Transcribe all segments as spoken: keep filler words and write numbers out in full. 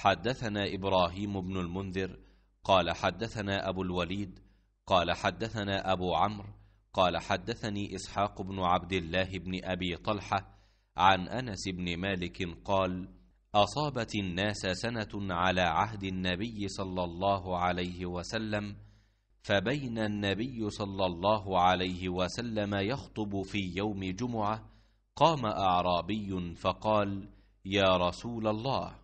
حدثنا إبراهيم بن المنذر قال حدثنا أبو الوليد قال حدثنا أبو عمر قال حدثني إسحاق بن عبد الله بن أبي طلحة عن أنس بن مالك قال أصابت الناس سنة على عهد النبي صلى الله عليه وسلم، فبين النبي صلى الله عليه وسلم يخطب في يوم جمعة قام أعرابي فقال: يا رسول الله،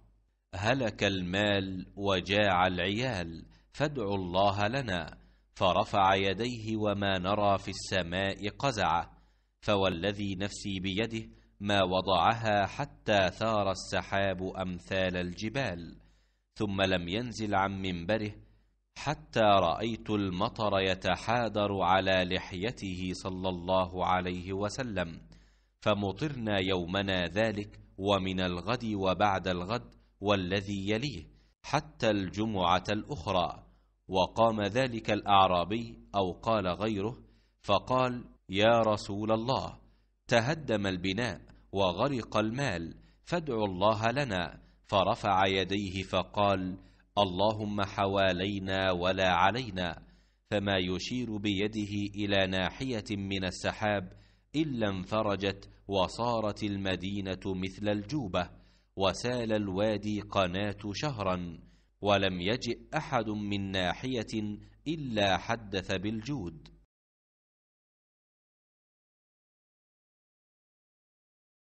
هلك المال وجاع العيال، فادعوا الله لنا. فرفع يديه وما نرى في السماء قزعة، فوالذي نفسي بيده ما وضعها حتى ثار السحاب أمثال الجبال، ثم لم ينزل عن منبره حتى رأيت المطر يتحادر على لحيته صلى الله عليه وسلم، فمطرنا يومنا ذلك ومن الغد وبعد الغد والذي يليه حتى الجمعة الأخرى. وقام ذلك الأعرابي أو قال غيره فقال: يا رسول الله، تهدم البناء وغرق المال، فادعوا الله لنا. فرفع يديه فقال: اللهم حوالينا ولا علينا، فما يشير بيده إلى ناحية من السحاب إلا انفرجت وصارت المدينة مثل الجوبة، وسال الوادي قناة شهرا، ولم يجئ أحد من ناحية إلا حدث بالجود.